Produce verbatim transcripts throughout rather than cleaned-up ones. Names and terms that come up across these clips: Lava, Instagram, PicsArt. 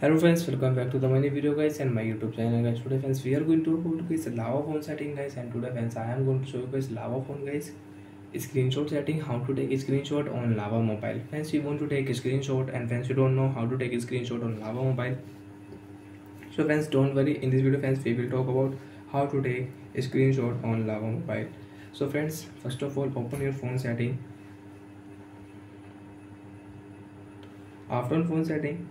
Hello friends, welcome back to the my video guys and my YouTube channel guys. Today friends we are going to to guys lava phone setting guys and today friends I am going to show you guys lava phone guys screenshot setting, how to take screenshot on lava mobile. Friends we want to take screenshot and friends you don't know how to take screenshot on lava mobile, so friends don't worry, in this video friends we will talk about how to take screenshot on lava mobile. So friends first of all open your phone setting. After phone setting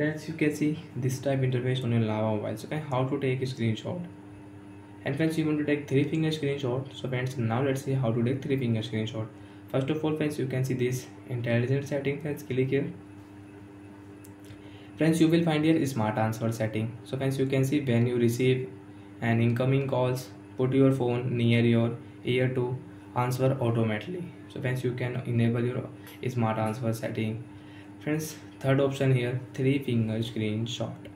friends you can see this type interface on your Lava mobile, so okay, how to take a screenshot, and friends you want to take three finger screenshot. So friends now let's see how to take three finger screenshot. First of all friends you can see this intelligent setting, friends click here. Friends you will find here smart answer setting. So friends you can see when you receive an incoming calls, put your phone near your ear to answer automatically. So friends you can enable your smart answer setting. Friends third option here, three finger screenshot.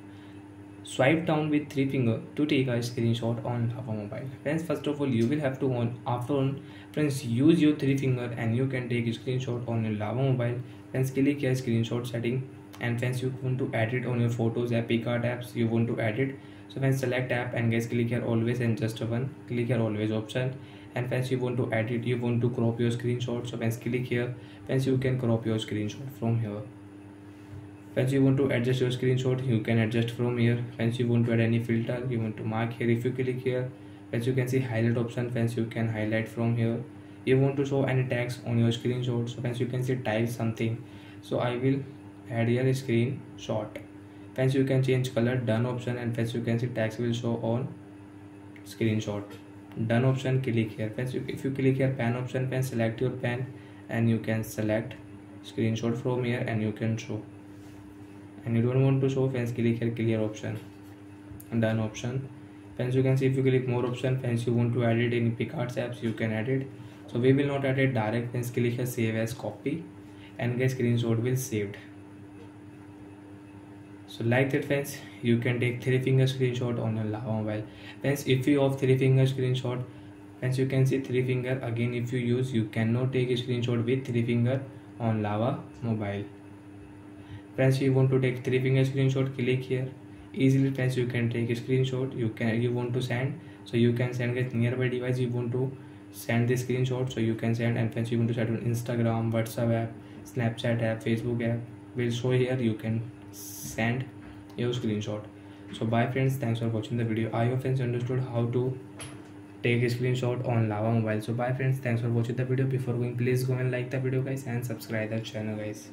Swipe down with three finger to take a screenshot on Lava mobile. Friends first of all you will have to on after on friends use your three finger and you can take a screenshot on your Lava mobile. Friends click here screenshot setting, and friends you want to add it on your photos app, PicsArt apps you want to add it. So friends select app and guys click here always and just one click here always option, and friends you want to add it, you want to crop your screenshot. So friends click here, friends you can crop your screenshot from here. Friends you want to adjust your screenshot, you can adjust from here. Friends you want to add any filter, you want to mark here. If you click here, friends you can see highlight option. Friends you can highlight from here. You want to show any tags on your screenshot, so friends you can see type something. So I will add here a screenshot. Friends you can change color, done option, and friends you can see tags will show on screenshot. Done option, click here. Friends you, if you click here pen option, pen select your pen and you can select screenshot from here and you can show, and you don't want to show, friends click here clear option and done option. Friends you can see if you click more option, friends you want to add it in PicsArt apps you can add it. So we will not add it direct. Friends click here save as copy and get screenshot will saved. So like that friends you can take three finger screenshot on your Lava mobile. Friends if you have three finger screenshot, friends you can see three finger again. If you use, you cannot take a screenshot with three finger on Lava mobile. Friends you want to take three finger screenshot, click here easily. Friends you can take a screenshot, you can you want to send, so you can send it nearby device. You want to send the screenshot, so you can send, and friends you want to send on Instagram, WhatsApp app, Snapchat app, Facebook app will show here. You can send your screenshot. So bye friends, thanks for watching the video. I hope friends understood how to take a screenshot on Lava mobile. So bye friends, thanks for watching the video. Before going, please go and like the video guys and subscribe the channel guys.